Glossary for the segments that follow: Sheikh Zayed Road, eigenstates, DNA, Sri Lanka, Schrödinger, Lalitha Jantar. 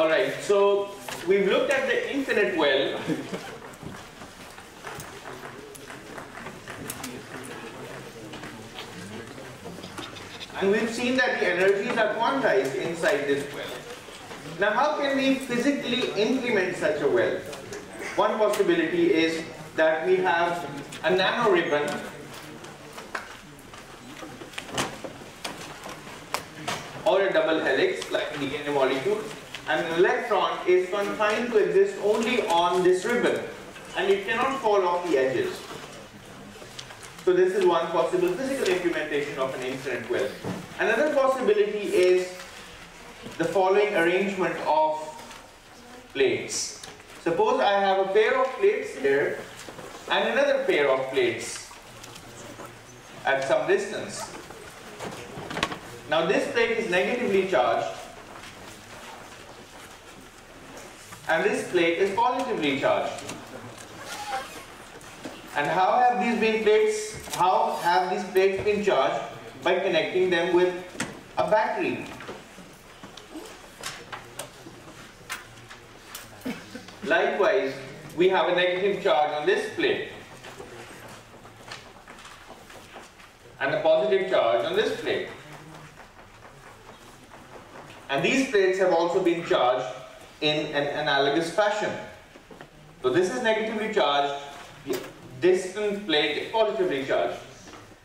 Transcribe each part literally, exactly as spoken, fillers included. All right, so we've looked at the infinite well. And we've seen that the energies are quantized inside this well. Now, how can we physically implement such a well? One possibility is that we have a nano ribbon or a double helix, like the D N A molecule, and an electron is confined to exist only on this ribbon, and it cannot fall off the edges. So this is one possible physical implementation of an infinite well. Another possibility is the following arrangement of plates. Suppose I have a pair of plates here and another pair of plates at some distance. Now this plate is negatively charged and this plate is positively charged. And how have these been plates? How have these plates been charged? By connecting them with a battery. Likewise, we have a negative charge on this plate and a positive charge on this plate. And these plates have also been charged in an analogous fashion. So this is negatively charged. Distant plate is positively charged.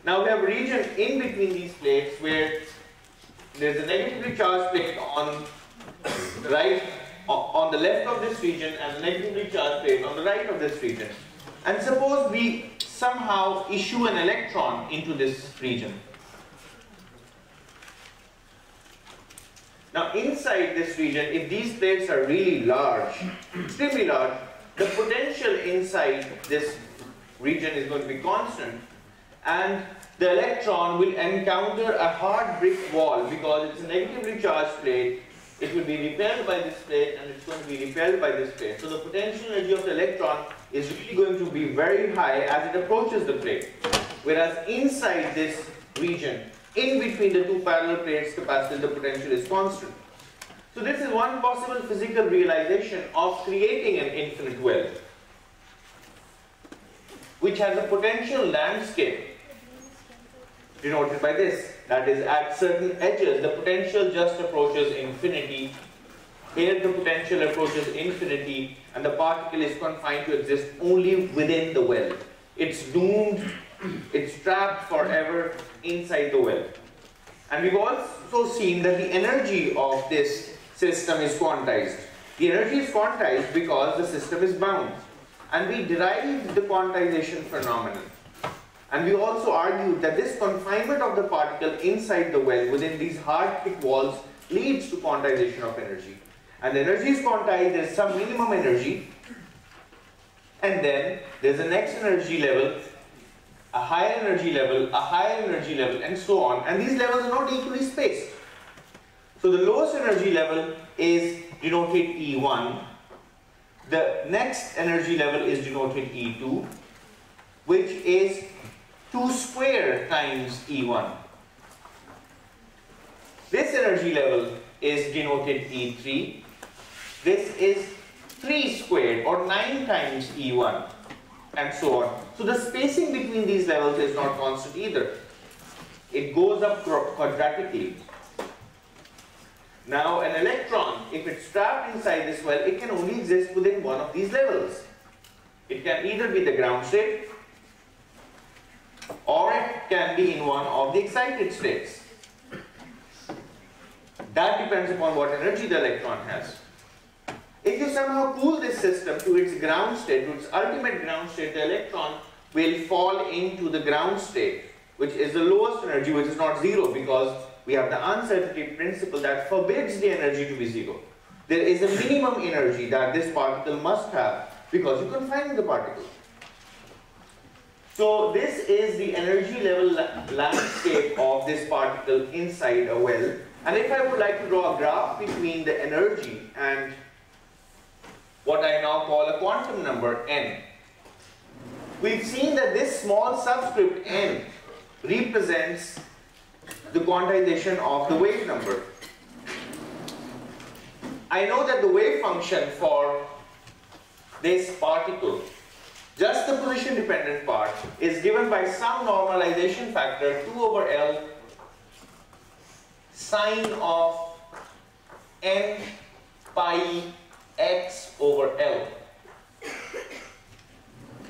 Now we have a region in between these plates where there's a negatively charged plate on the right, on the left of this region, and a negatively charged plate on the right of this region. And suppose we somehow issue an electron into this region. Now inside this region, if these plates are really large, extremely large, the potential inside this region is going to be constant, and the electron will encounter a hard brick wall because it's a negatively charged plate. It will be repelled by this plate and it's going to be repelled by this plate. So the potential energy of the electron is really going to be very high as it approaches the plate. Whereas inside this region, in between the two parallel plates, capacitor, the potential is constant. So this is one possible physical realization of creating an infinite well, which has a potential landscape denoted by this. That is, at certain edges, the potential just approaches infinity. Here, the potential approaches infinity, and the particle is confined to exist only within the well. It's doomed, it's trapped forever inside the well. And we've also seen that the energy of this system is quantized. The energy is quantized because the system is bound. And we derived the quantization phenomenon. And we also argued that this confinement of the particle inside the well within these hard thick walls leads to quantization of energy. And the energy is quantized, there's some minimum energy, and then there's the next energy level, a higher energy level, a higher energy level, and so on. And these levels are not equally spaced. So the lowest energy level is denoted E one. The next energy level is denoted E two, which is two squared times E one. This energy level is denoted E three. This is three squared or nine times E one, and so on. So the spacing between these levels is not constant either. It goes up quadratically. Now an electron, if it's trapped inside this well, it can only exist within one of these levels. It can either be the ground state, or it can be in one of the excited states. That depends upon what energy the electron has. If you somehow cool this system to its ground state, to its ultimate ground state, the electron will fall into the ground state, which is the lowest energy, which is not zero, because we have the uncertainty principle that forbids the energy to be zero. There is a minimum energy that this particle must have because you confine the particle. So this is the energy level landscape of this particle inside a well. And if I would like to draw a graph between the energy and what I now call a quantum number n, we've seen that this small subscript n represents the quantization of the wave number. I know that the wave function for this particle, just the position dependent part, is given by some normalization factor two over L sine of n pi x over L.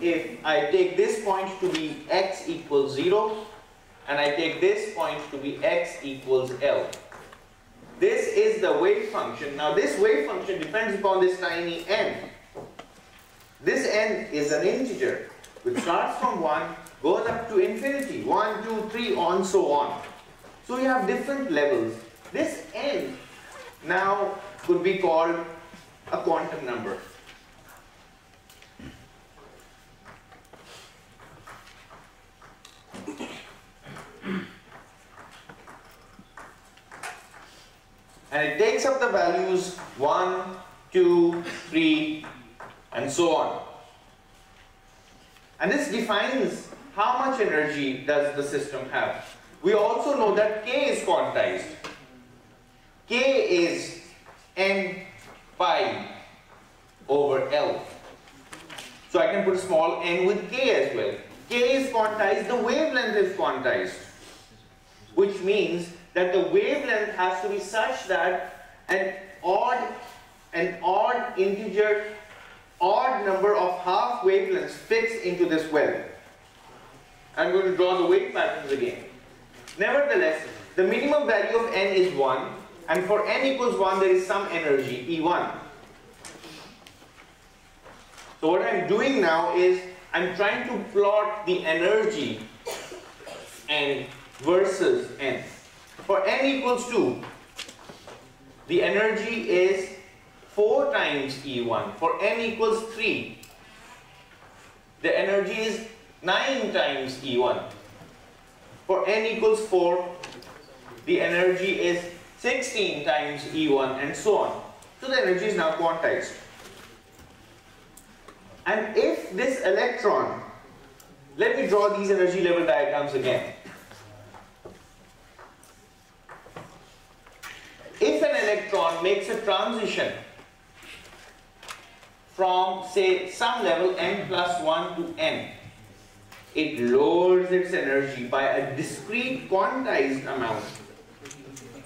If I take this point to be x equals zero and I take this point to be x equals L. This is the wave function. Now this wave function depends upon this tiny n. This n is an integer which starts from one, goes up to infinity, one, two, three, on so on. So you have different levels. This n now could be called a quantum number. And it takes up the values one, two, three, and so on. And this defines how much energy does the system have. We also know that K is quantized. K is n pi over L. So I can put a small n with K as well. K is quantized, the wavelength is quantized, which means that the wavelength has to be such that an odd, an odd integer, odd number of half wavelengths fits into this well. I'm going to draw the wave patterns again. Nevertheless, the minimum value of n is one, and for n equals one there is some energy, E one. So what I'm doing now is I'm trying to plot the energy n versus n. For n equals two, the energy is four times E one. For n equals three, the energy is nine times E one. For n equals four, the energy is sixteen times E one, and so on. So the energy is now quantized. And if this electron, let me draw these energy level diagrams again. If an electron makes a transition from, say, some level n plus one to n, it lowers its energy by a discrete quantized amount.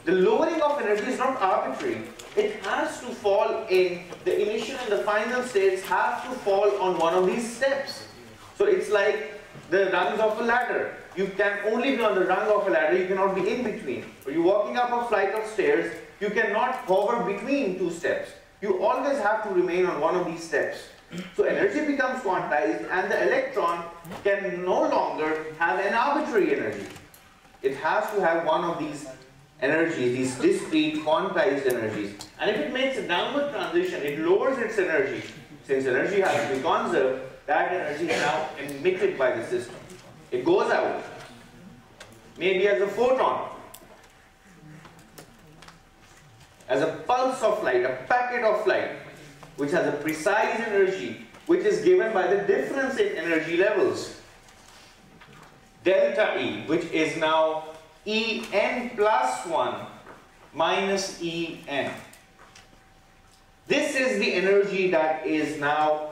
The lowering of energy is not arbitrary. It has to fall in, the initial and the final states have to fall on one of these steps. So it's like the rungs of a ladder. You can only be on the rung of a ladder, you cannot be in between. Or you're walking up a flight of stairs, you cannot hover between two steps. You always have to remain on one of these steps. So energy becomes quantized and the electron can no longer have an arbitrary energy. It has to have one of these energies, these discrete quantized energies. And if it makes a downward transition, it lowers its energy. Since energy has to be conserved, that energy is now emitted by the system. It goes out, maybe as a photon, as a pulse of light, a packet of light, which has a precise energy, which is given by the difference in energy levels. Delta E, which is now En plus one minus En. This is the energy that is now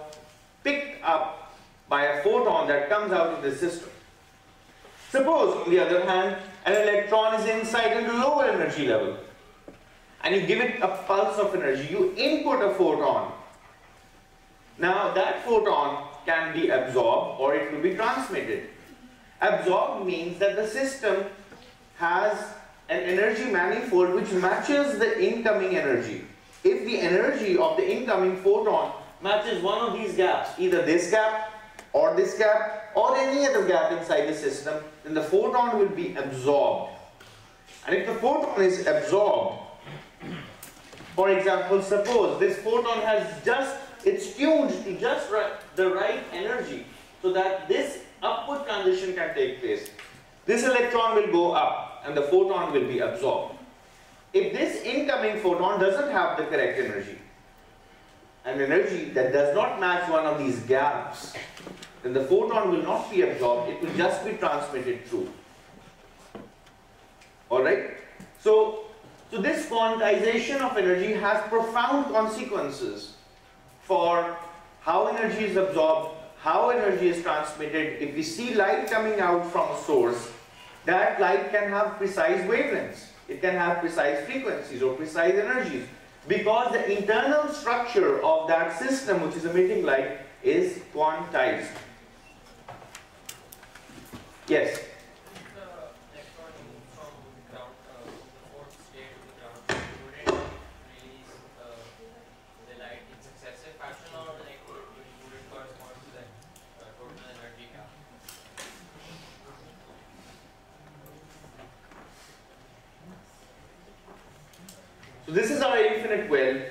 picked up by a photon that comes out of the system. Suppose, on the other hand, an electron is inside at a lower energy level and you give it a pulse of energy. You input a photon. Now that photon can be absorbed or it will be transmitted. Absorbed means that the system has an energy manifold which matches the incoming energy. If the energy of the incoming photon matches one of these gaps, either this gap or this gap or any other gap inside the system, then the photon will be absorbed. And if the photon is absorbed, for example, suppose this photon has just, it's tuned to just right, the right energy so that this upward transition can take place. This electron will go up and the photon will be absorbed. If this incoming photon doesn't have the correct energy, an energy that does not match one of these gaps, then the photon will not be absorbed, it will just be transmitted through. Alright? So So this quantization of energy has profound consequences for how energy is absorbed, how energy is transmitted. If we see light coming out from a source, that light can have precise wavelengths, it can have precise frequencies or precise energies, because the internal structure of that system which is emitting light is quantized. Yes? So this is our infinite well.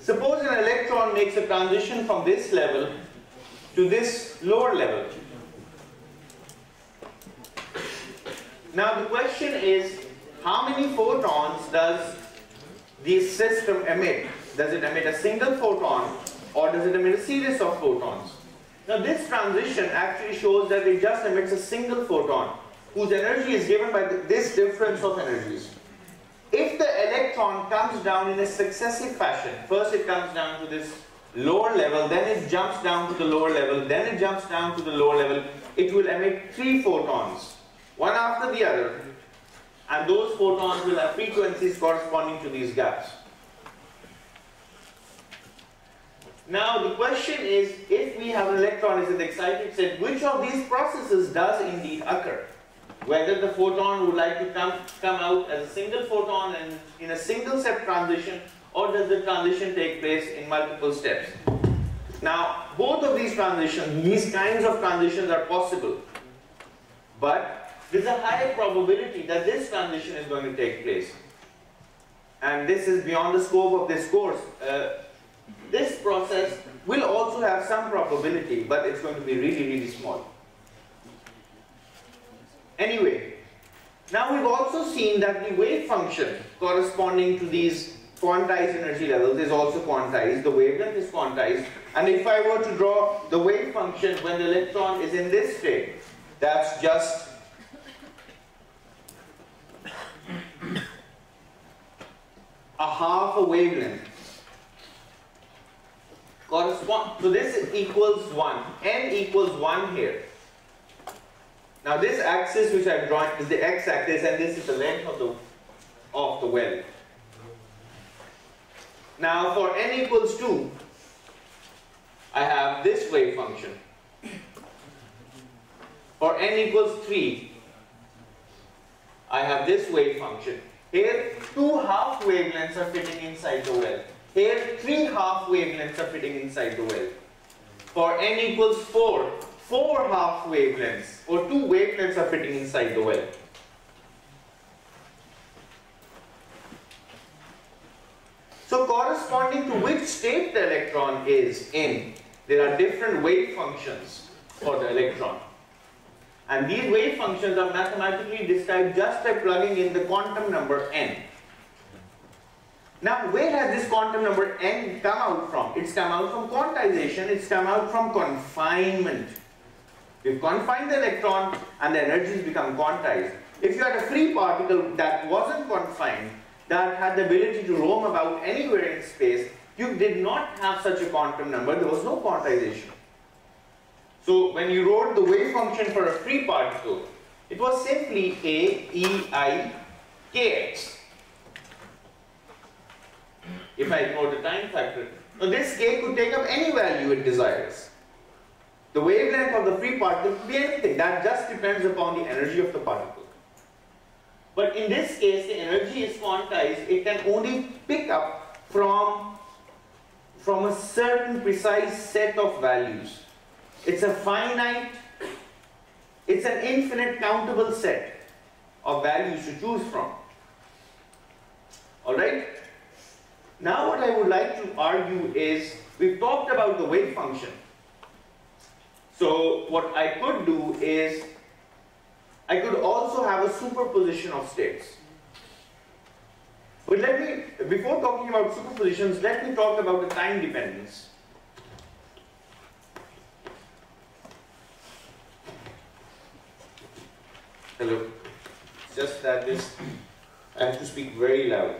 Suppose an electron makes a transition from this level to this lower level. Now the question is, how many photons does this system emit? Does it emit a single photon, or does it emit a series of photons? Now this transition actually shows that it just emits a single photon, whose energy is given by this difference of energies. If the electron comes down in a successive fashion, first it comes down to this lower level, then it jumps down to the lower level, then it jumps down to the lower level, it will emit three photons, one after the other, and those photons will have frequencies corresponding to these gaps. Now the question is, if we have an electron in the excited state, which of these processes does indeed occur? Whether the photon would like to come, come out as a single photon and in a single step transition, or does the transition take place in multiple steps? Now, both of these transitions, these kinds of transitions are possible, but there's a higher probability that this transition is going to take place. And this is beyond the scope of this course. Uh, this process will also have some probability, but it's going to be really, really small. Anyway, now we've also seen that the wave function corresponding to these quantized energy levels is also quantized, the wavelength is quantized, and if I were to draw the wave function when the electron is in this state, that's just a half a wavelength. Correspond, so this equals one, n equals one here. Now this axis which I've drawn is the x-axis, and this is the length of the, of the well. Now for n equals two, I have this wave function. For n equals three, I have this wave function. Here two half wavelengths are fitting inside the well. Here three half wavelengths are fitting inside the well. For n equals four, four half wavelengths or two wavelengths are fitting inside the well. So corresponding to which state the electron is in, there are different wave functions for the electron. And these wave functions are mathematically described just by plugging in the quantum number n. Now where has this quantum number n come out from? It's come out from quantization, it's come out from confinement. We've confined the electron and the energies become quantized. If you had a free particle that wasn't confined, that had the ability to roam about anywhere in space, you did not have such a quantum number, there was no quantization. So when you wrote the wave function for a free particle, it was simply A, E, I, K X. If I ignore the time factor. Now this K could take up any value it desires. The wavelength of the free particle could be anything. That just depends upon the energy of the particle. But in this case, the energy is quantized. It can only pick up from, from a certain precise set of values. It's a finite, it's an infinite countable set of values to choose from. Alright? Now what I would like to argue is, we've talked about the wave function. So what I could do is, I could also have a superposition of states. But let me, before talking about superpositions, let me talk about the time dependence. Hello. It's just that this, I have to speak very loud.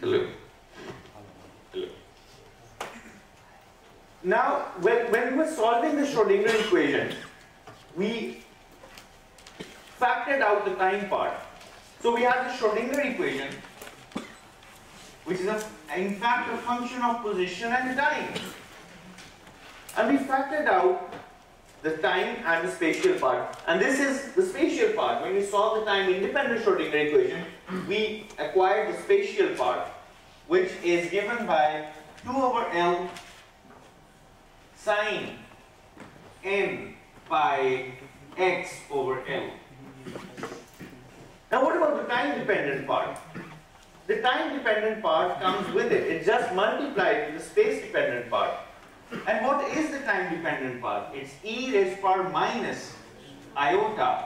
Hello. Hello. Now, when, when we were solving the Schrödinger equation, we factored out the time part. So we have the Schrödinger equation, which is a, in fact a function of position and time. And we factored out the time and the spatial part. And this is the spatial part. When we solve the time-independent Schrödinger equation, we acquired the spatial part, which is given by two over L sine n by x over L. Now what about the time-dependent part? The time-dependent part comes with it. It's just multiplied with the space-dependent part. And what is the time-dependent part? It's e raised to the power minus iota,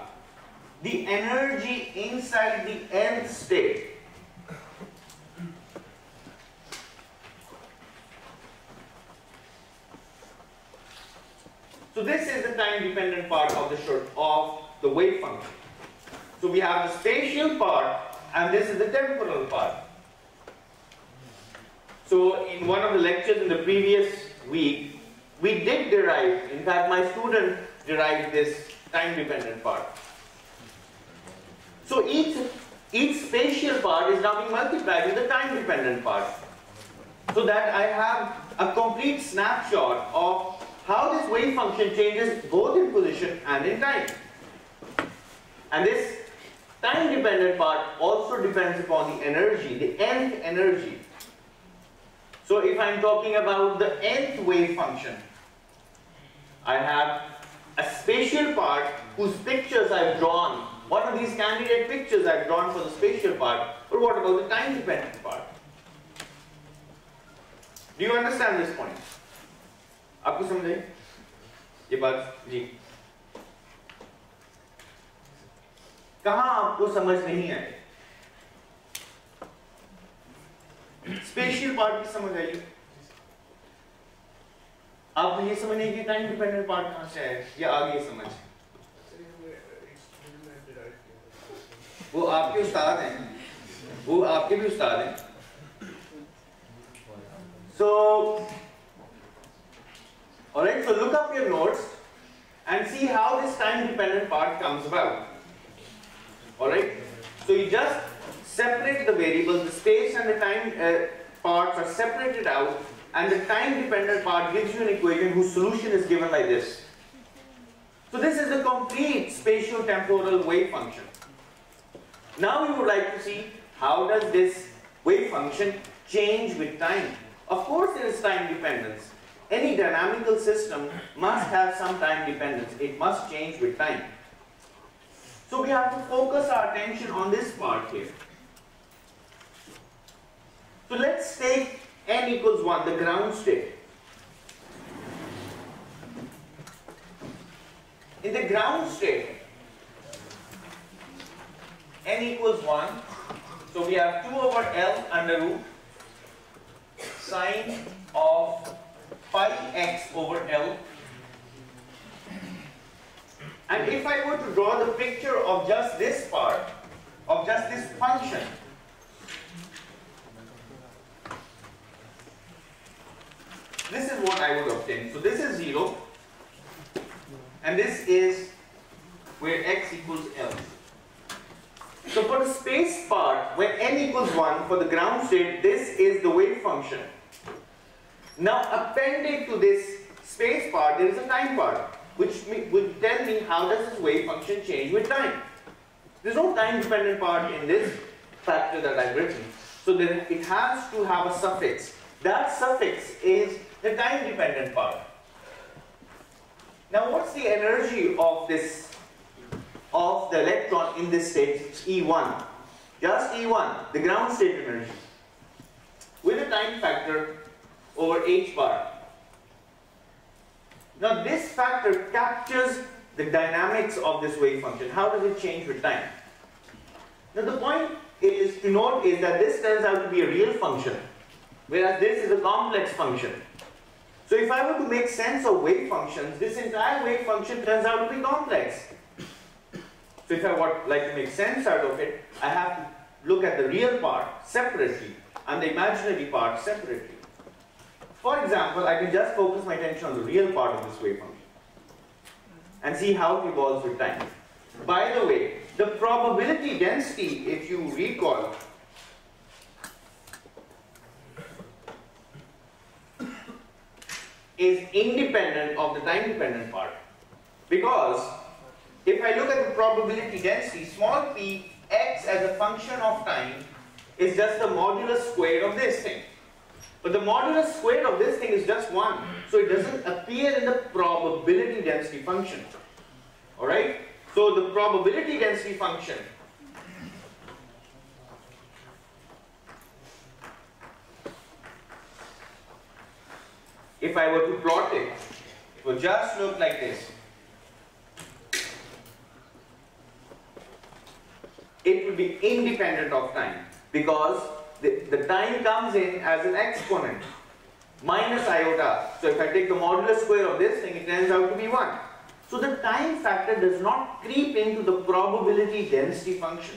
the energy inside the nth state. So this is the time-dependent part of the short of the wave function. So we have the spatial part, and this is the temporal part. So in one of the lectures in the previous week, we did derive, in fact my student derived this time-dependent part. So each, each spatial part is now being multiplied with the time-dependent part, so that I have a complete snapshot of how this wave function changes both in position and in time. And this time-dependent part also depends upon the energy, the nth energy. So if I'm talking about the nth wave function, I have a spatial part whose pictures I've drawn. What are these candidate pictures I've drawn for the spatial part? But what about the time-dependent part? Do you understand this point? आपको समझे ये बात जी? कहाँ आपको समझ नहीं आई? Special part की समझ आई? आपको ये समझ नहीं कि टाइम डिपेंडेंट पार्ट कहाँ से है, या आगे समझ? वो आपके उस्ताद हैं, वो आपके भी उस्ताद हैं. So, all right. So look up your notes and see how this time-dependent part comes about. All right. So you just separate the variables, the space and the time uh, parts are separated out, and the time-dependent part gives you an equation whose solution is given like this. So this is the complete spatio-temporal wave function. Now we would like to see how does this wave function change with time. Of course there is time dependence. Any dynamical system must have some time dependence. It must change with time. So we have to focus our attention on this part here. So let's take n equals one, the ground state. In the ground state, n equals one, so we have two over L under root sine of pi x over L. And if I were to draw the picture of just this part, of just this function, this is what I would obtain. So this is zero, and this is where x equals L. So for the space part, when n equals one, for the ground state, this is the wave function. Now appended to this space part, there is a time part, which would tell me how does this wave function change with time. There's no time-dependent part in this factor that I've written. So then it has to have a suffix. That suffix is the time-dependent part. Now what's the energy of this, of the electron in this state? E one. Just E one, the ground state energy, with a time factor over h bar. Now this factor captures the dynamics of this wave function. How does it change with time? Now the point is to note is that this turns out to be a real function, whereas this is a complex function. So if I were to make sense of wave functions, this entire wave function turns out to be complex. So if I would like to make sense out of it, I have to look at the real part separately and the imaginary part separately. For example, I can just focus my attention on the real part of this wave function and see how it evolves with time. By the way, the probability density, if you recall, is independent of the time-dependent part. Because if I look at the probability density, small p, x as a function of time, is just the modulus squared of this thing. But the modulus squared of this thing is just one. So it doesn't appear in the probability density function. Alright? So the probability density function if I were to plot it, it would just look like this. It would be independent of time because the, the time comes in as an exponent minus iota. So if I take the modulus square of this thing, it turns out to be one. So the time factor does not creep into the probability density function.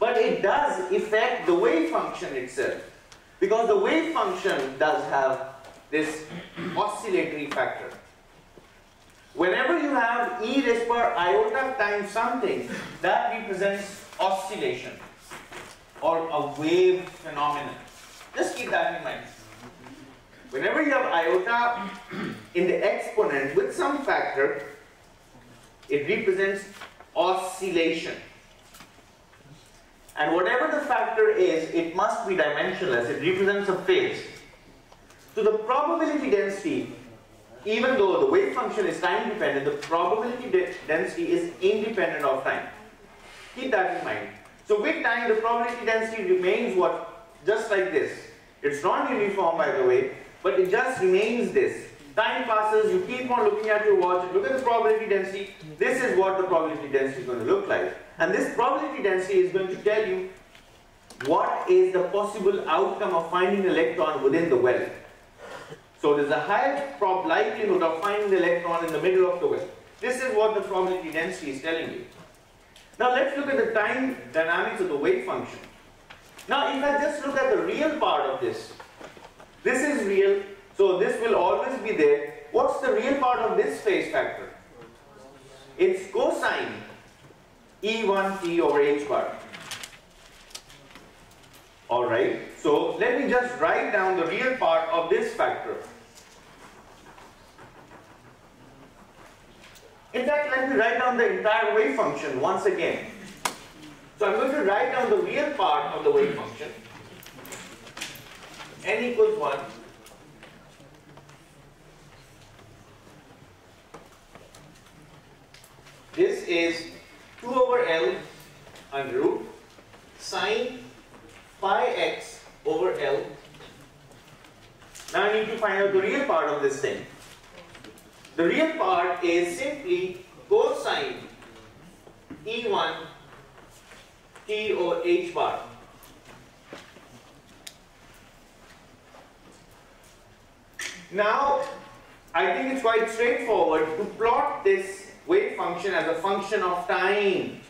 But it does affect the wave function itself, because the wave function does have this oscillatory factor. Whenever you have e raised per iota times something, that represents oscillation or a wave phenomenon. Just keep that in mind. Whenever you have iota in the exponent with some factor, it represents oscillation. And whatever the factor is, it must be dimensionless. It represents a phase. So the probability density, even though the wave function is time dependent, the probability de density is independent of time. Keep that in mind. So with time, the probability density remains what, just like this. It's not uniform, by the way, but it just remains this. Time passes, you keep on looking at your watch, look at the probability density. This is what the probability density is going to look like. And this probability density is going to tell you what is the possible outcome of finding the electron within the well. So there's a higher prob likelihood of finding the electron in the middle of the well. This is what the probability density is telling you. Now let's look at the time dynamics of the wave function. Now if I just look at the real part of this, this is real, so this will always be there. What's the real part of this phase factor? It's cosine E one t over h bar. Alright, so let me just write down the real part of this factor. In fact, let me write down the entire wave function once again. So I'm going to write down the real part of the wave function. N equals one. This is two over L under root sine pi x over L. Now I need to find out the real part of this thing. The real part is simply cosine E one t over h bar. Now I think it's quite straightforward to plot this wave function as a function of time.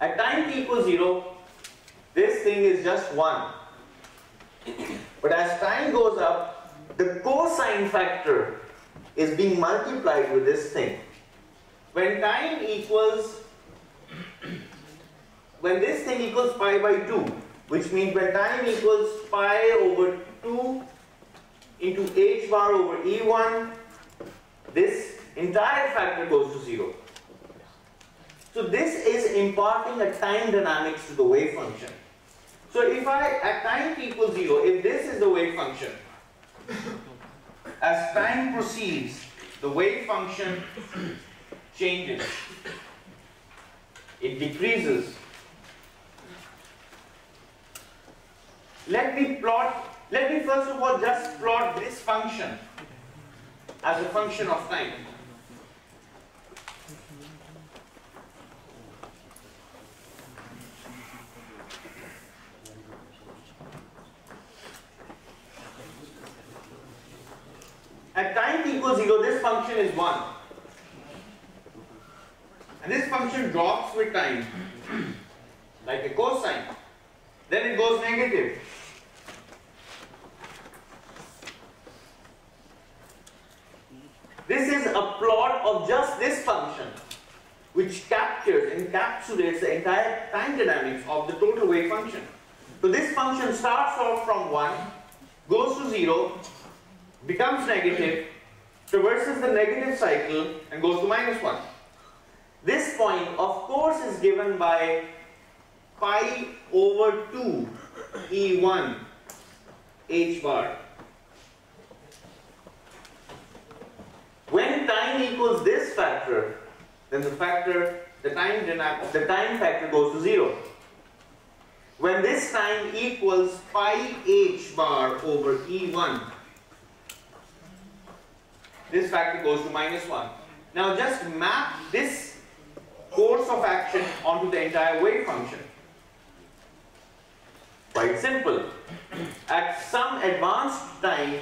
At time t equals zero, this thing is just one. But as time goes up, the cosine factor is being multiplied with this thing. When time equals, when this thing equals pi by two, which means when time equals pi over two into h bar over E one, this entire factor goes to zero. So this is imparting a time dynamics to the wave function. So if I, at time t equals zero, if this is the wave function, as time proceeds, the wave function changes. It decreases. Let me plot, let me first of all just plot this function as a function of time. At time t equals zero, this function is one. And this function drops with time, like a cosine. then it goes negative. This is a plot of just this function, which captures, encapsulates the entire time dynamics of the total wave function. So this function starts off from one, goes to zero, becomes negative, traverses the negative cycle and goes to minus one. This point, of course, is given by pi over two E one h bar. When time equals this factor, then the factor, the time, the time factor goes to zero. When this time equals pi h bar over E one, this factor goes to minus one. Now just map this course of action onto the entire wave function. Quite simple. At some advanced time,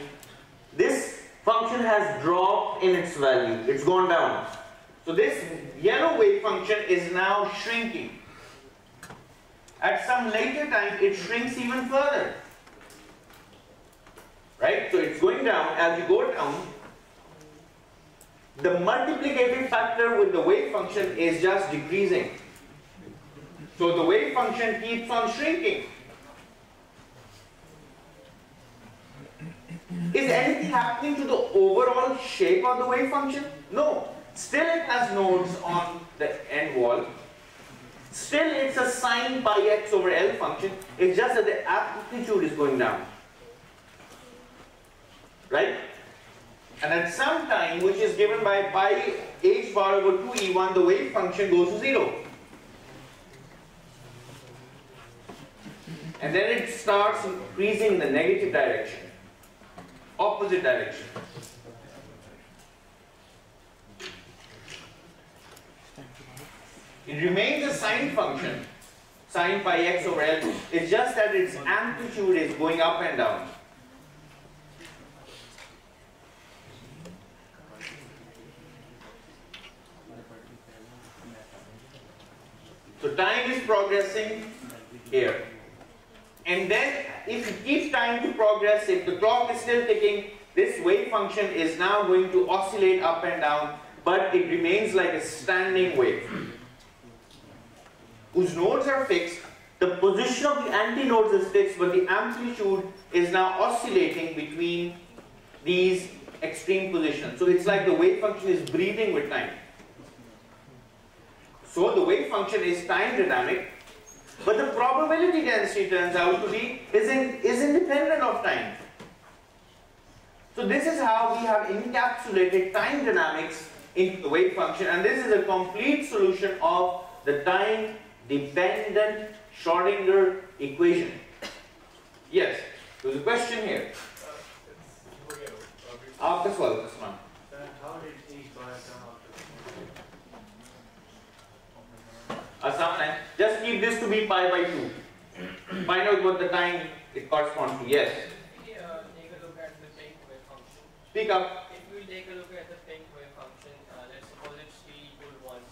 this function has dropped in its value. It's gone down. So this yellow wave function is now shrinking. At some later time, it shrinks even further. Right? So it's going down. As you go down, the multiplicative factor with the wave function is just decreasing. So the wave function keeps on shrinking. Is anything happening to the overall shape of the wave function? No. Still it has nodes on the end wall. Still it's a sine pi x over L function. It's just that the amplitude is going down. Right? And at some time, which is given by pi h bar over two E one, the wave function goes to zero. And then it starts increasing in the negative direction, opposite direction. It remains a sine function, sine pi x over L. It's just that its amplitude is going up and down. So time is progressing here. And then if you keep time to progress, if the clock is still ticking, this wave function is now going to oscillate up and down, but it remains like a standing wave, whose nodes are fixed. The position of the antinodes is fixed, but the amplitude is now oscillating between these extreme positions. So it's like the wave function is breathing with time. So the wave function is time dynamic, but the probability density turns out to be is, in, is independent of time. So this is how we have encapsulated time dynamics into the wave function, and this is a complete solution of the time dependent Schrödinger equation. Yes, there's a question here. After twelve, this one. How did each bar come after Asana, just keep this to be pi by two. Find out what the time it corresponds to. Yes. If we uh, take a look at the pink wave function. Speak up. If we take a look at the pink wave function, uh, let's suppose it's t equal one.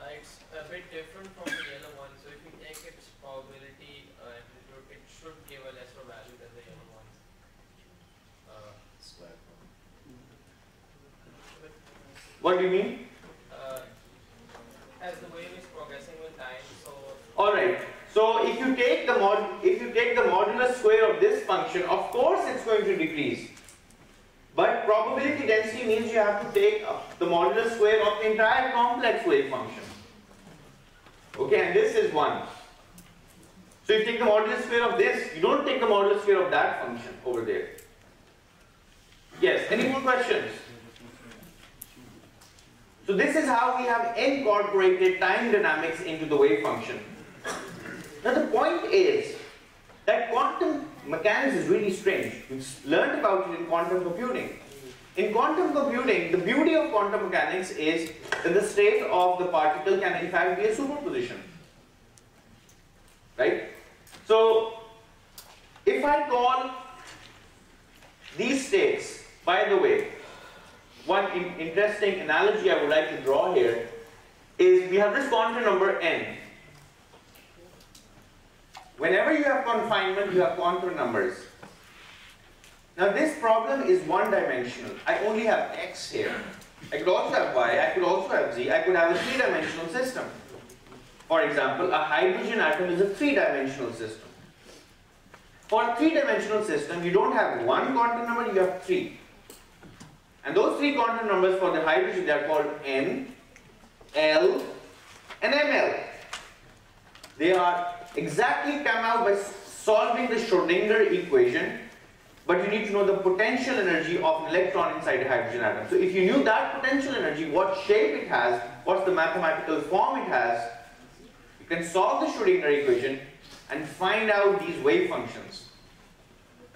Uh, it's a bit different from the yellow one, so if you take its probability uh, amplitude, it should give a lesser value than the yellow one. Uh, what do you mean? Uh, As the wave is progressing with time, so. All right. So if you take the mod, if you take the modulus square of this function, of course it's going to decrease. But probability density means you have to take the modulus square of the entire complex wave function. Okay, and this is one. So you take the modulus square of this. You don't take the modulus square of that function over there. Yes. Any more questions? So this is how we have incorporated time dynamics into the wave function. Now the point is that quantum mechanics is really strange. We've learned about it in quantum computing. In quantum computing, the beauty of quantum mechanics is that the state of the particle can in fact be a superposition. Right? So if I call these states, by the way, one interesting analogy I would like to draw here is we have this quantum number n. Whenever you have confinement, you have contour numbers. Now this problem is one-dimensional. I only have x here. I could also have y, I could also have z, I could have a three-dimensional system. For example, a hydrogen atom is a three-dimensional system. For a three-dimensional system, you don't have one quantum number, you have three. And those three quantum numbers for the hydrogen, they are called N, L, and M L. They are exactly come out by solving the Schrödinger equation, but you need to know the potential energy of an electron inside a hydrogen atom. So if you knew that potential energy, what shape it has, what's the mathematical form it has, you can solve the Schrödinger equation and find out these wave functions.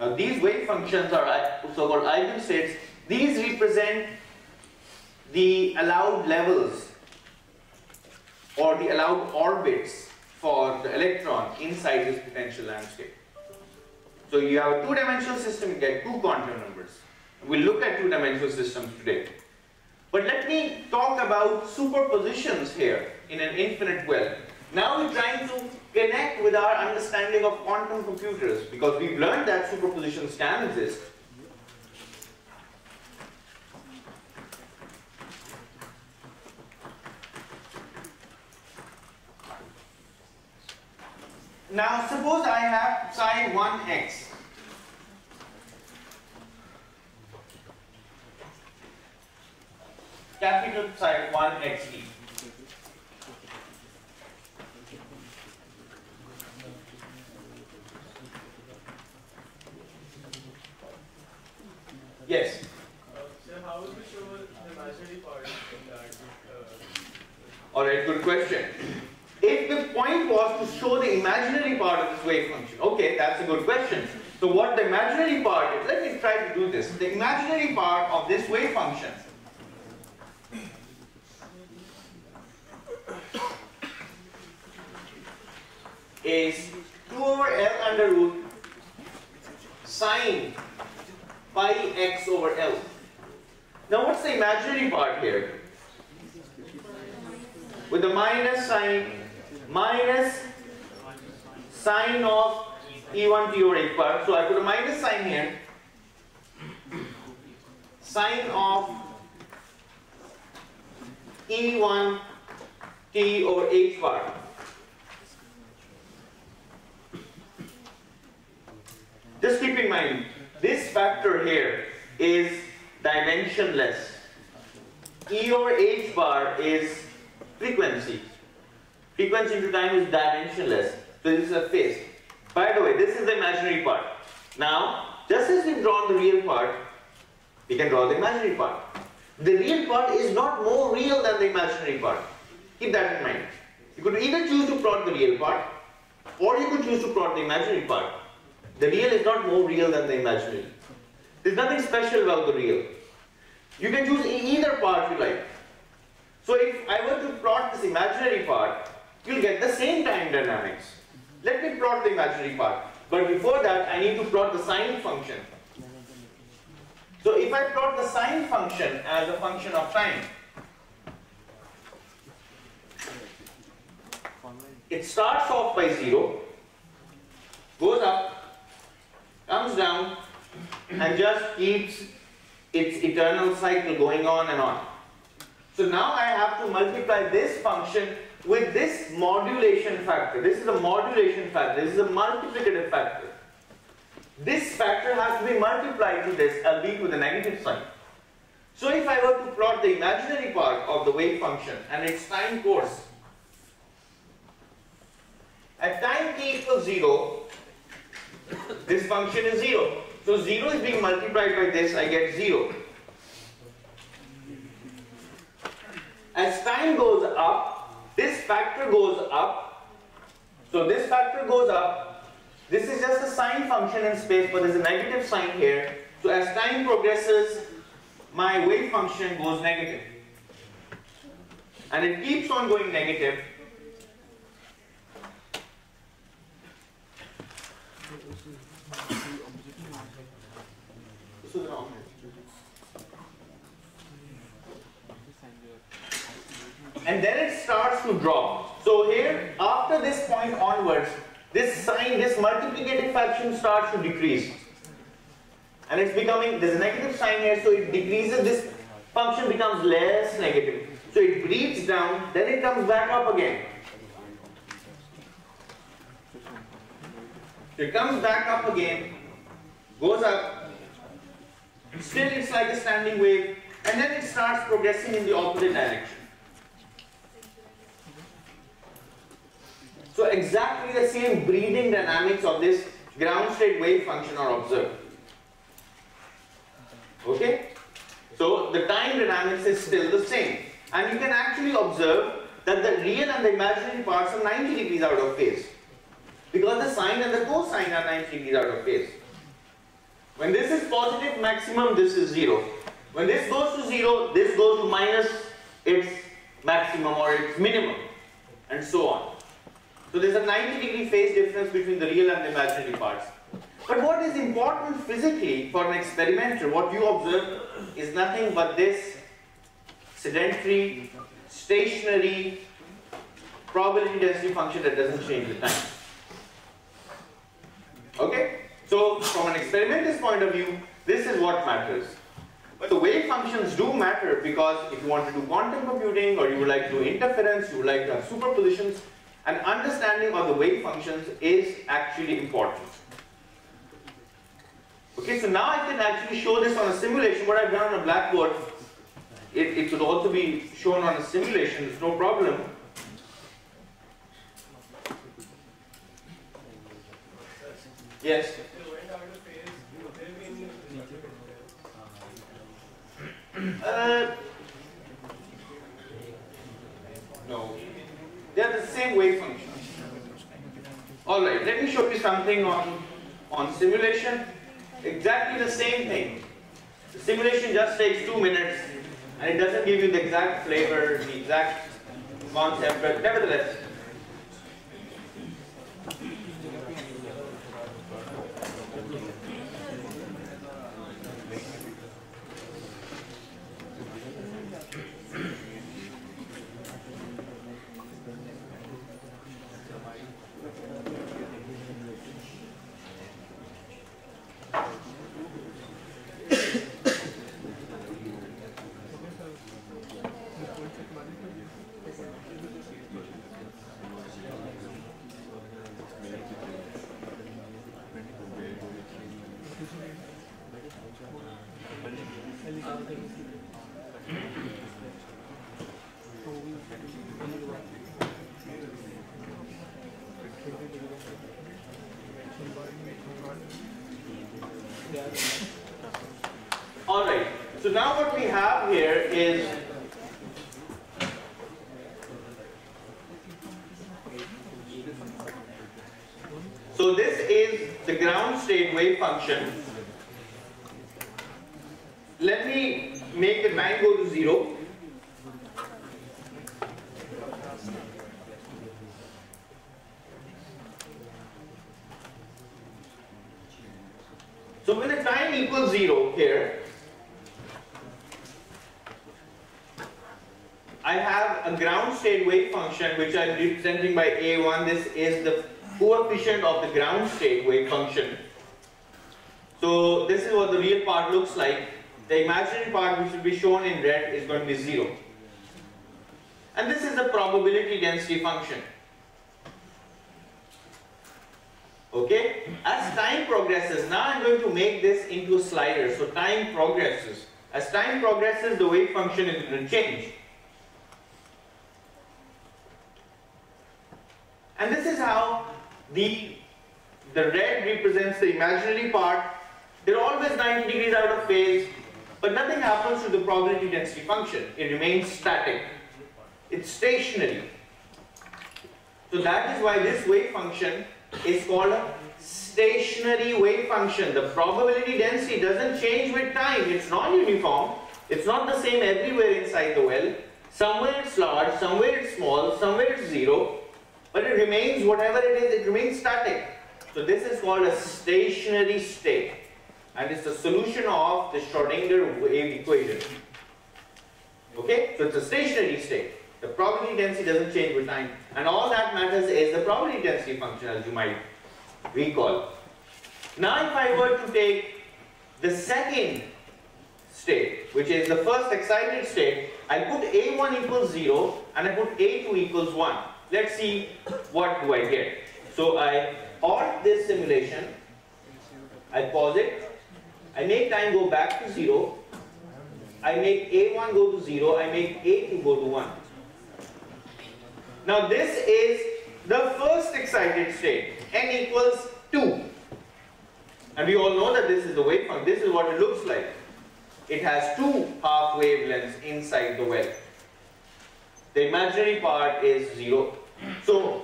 Now these wave functions are so-called eigenstates. These represent the allowed levels or the allowed orbits for the electron inside this potential landscape. So you have a two-dimensional system, you get two quantum numbers. We'll look at two-dimensional systems today. But let me talk about superpositions here in an infinite well. Now we're trying to connect with our understanding of quantum computers, because we've learned that superpositions can exist. Now suppose I have psi one x. Capital psi one x e. Yes? Uh, so how would we show the imaginary part in that? Uh, Alright, good question. If the point was to show the imaginary part of this wave function, okay, that's a good question. So what the imaginary part is, let me try to do this. The imaginary part of this wave function is two over L under root sine pi x over L. Now what's the imaginary part here? With the minus sign, minus sine of E one t over H bar. So I put a minus sign here. Sine of E one t over H bar. Just keep in mind, this factor here is dimensionless. E over H bar is frequency. Frequency into time is dimensionless. So this is a phase. By the way, this is the imaginary part. Now, just as we've drawn the real part, we can draw the imaginary part. The real part is not more real than the imaginary part. Keep that in mind. You could either choose to plot the real part, or you could choose to plot the imaginary part. The real is not more real than the imaginary. There's nothing special about the real. You can choose either part you like. So if I were to plot this imaginary part, you'll get the same time dynamics. Let me plot the imaginary part. But before that, I need to plot the sine function. So if I plot the sine function as a function of time, it starts off by zero, goes up, comes down, and just keeps its eternal cycle going on and on. So now I have to multiply this function with this modulation factor. This is a modulation factor. This is a multiplicative factor. This factor has to be multiplied to this, albeit with a negative sign. So if I were to plot the imaginary part of the wave function and its time course, at time t equals zero, this function is zero. So zero is being multiplied by this, I get zero. As time goes up, this factor goes up. So this factor goes up. This is just a sine function in space, but there's a negative sign here. So as time progresses, my wave function goes negative. And it keeps on going negative. And then it starts to drop. So here, after this point onwards, this sine this multiplicative fraction starts to decrease. And it's becoming, there's a negative sign here, so it decreases, this function becomes less negative. So it breathes down, then it comes back up again. So it comes back up again, goes up, still it's like a standing wave, and then it starts progressing in the opposite direction. So exactly the same breathing dynamics of this ground state wave function are observed. Okay? So the time dynamics is still the same. And you can actually observe that the real and the imaginary parts are ninety degrees out of phase, because the sine and the cosine are ninety degrees out of phase. When this is positive maximum, this is zero. When this goes to zero, this goes to minus its maximum or its minimum, and so on. So there's a ninety degree phase difference between the real and the imaginary parts. But what is important physically for an experimenter, what you observe is nothing but this sedentary, stationary probability density function that doesn't change with time. Okay? So from an experimenter's point of view, this is what matters. But the wave functions do matter, because if you want to do quantum computing, or you would like to do interference, you would like to have superpositions, an understanding of the wave functions is actually important. Okay, so now I can actually show this on a simulation. What I've done on a blackboard, it, it could also be shown on a simulation, it's no problem. Yes? Uh, no. They are the same wave function. Alright, let me show you something on, on simulation. Exactly the same thing. The simulation just takes two minutes and it doesn't give you the exact flavor, the exact concept, but nevertheless. Alright, so now what we have here is so this is the ground state wave function. Let me make the time go to zero. So when the time equals zero here, I have a ground state wave function which I'm representing by A one. This is the coefficient of the ground state wave function. So this is what the real part looks like. The imaginary part, which will be shown in red, is going to be zero. And this is the probability density function. Okay, as time progresses, now I'm going to make this into a slider, so time progresses. As time progresses, the wave function is going to change. And this is how the, the red represents the imaginary part. They're always ninety degrees out of phase, but nothing happens to the probability density function. It remains static. It's stationary. So that is why this wave function is called a stationary wave function. The probability density doesn't change with time. It's non-uniform. It's not the same everywhere inside the well. Somewhere it's large, somewhere it's small, somewhere it's zero. But it remains, whatever it is, it remains static. So this is called a stationary state. And it's the solution of the Schrödinger wave equation. Okay? So it's a stationary state. The probability density doesn't change with time, and all that matters is the probability density function, as you might recall. Now if I were to take the second state, which is the first excited state, I put A one equals zero and I put A two equals one. Let's see what do I get. So I halt this simulation, I pause it, I make time go back to zero, I make A one go to zero, I make A two go to one. Now this is the first excited state, n equals two. And we all know that this is the wave function. This is what it looks like. It has two half wavelengths inside the well. The imaginary part is zero. So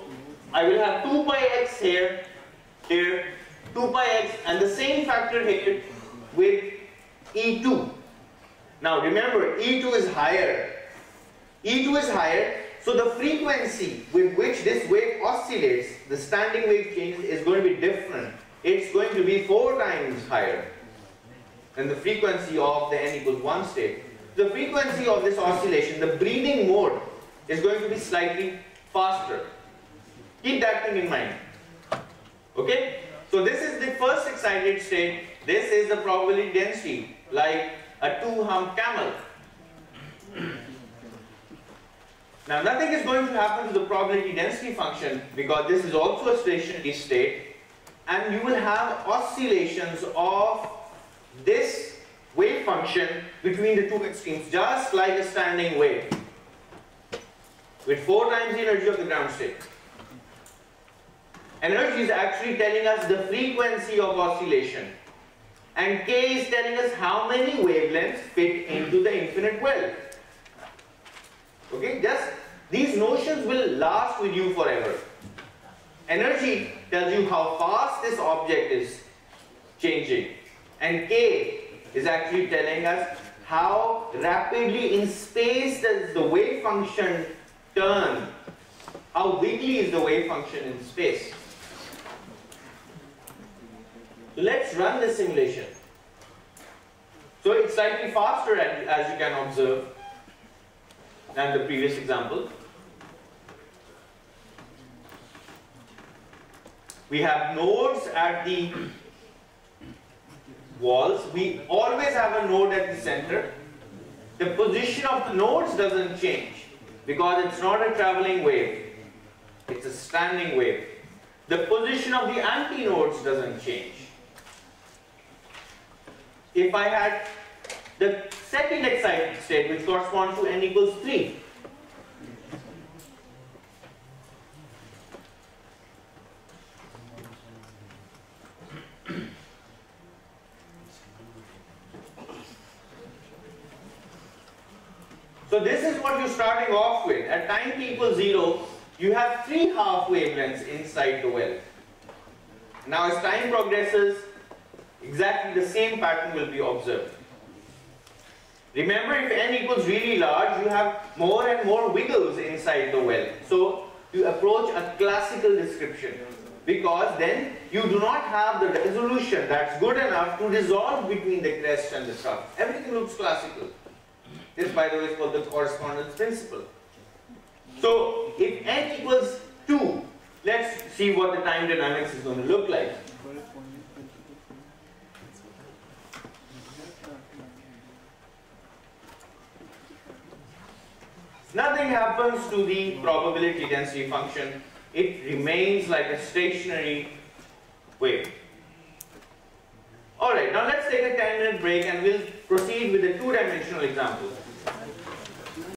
I will have two pi x here, here, two pi x, and the same factor here with E two. Now remember, E two is higher. E two is higher, so the frequency with which this wave oscillates, the standing wave changes, is going to be different. It's going to be four times higher than the frequency of the n equals one state. The frequency of this oscillation, the breathing mode, is going to be slightly faster. Keep that thing in mind. Okay? So this is the first excited state. This is the probability density, like a two-hump camel. Now nothing is going to happen to the probability density function because this is also a stationary state, and you will have oscillations of this wave function between the two extremes, just like a standing wave, with four times the energy of the ground state. Energy is actually telling us the frequency of oscillation, and K is telling us how many wavelengths fit into the infinite well. Okay, just these notions will last with you forever. Energy tells you how fast this object is changing, and K is actually telling us how rapidly in space does the wave function turn, how wiggly is the wave function in space. So let's run this simulation. So it's slightly faster, as you can observe, than the previous example. We have nodes at the walls. We always have a node at the center. The position of the nodes doesn't change because it's not a traveling wave. It's a standing wave. The position of the anti-nodes doesn't change. If I had the second excited state, which corresponds to n equals three, so this is what you're starting off with. At time t equals zero, you have three half wavelengths inside the well. Now as time progresses, exactly the same pattern will be observed. Remember, if n equals really large, you have more and more wiggles inside the well. So you approach a classical description, because then you do not have the resolution that's good enough to resolve between the crest and the trough. Everything looks classical. This, by the way, is called the correspondence principle. So if n equals two, let's see what the time dynamics is going to look like. Nothing happens to the probability density function. It remains like a stationary wave. Alright, now let's take a ten minute break and we'll proceed with a two-dimensional example.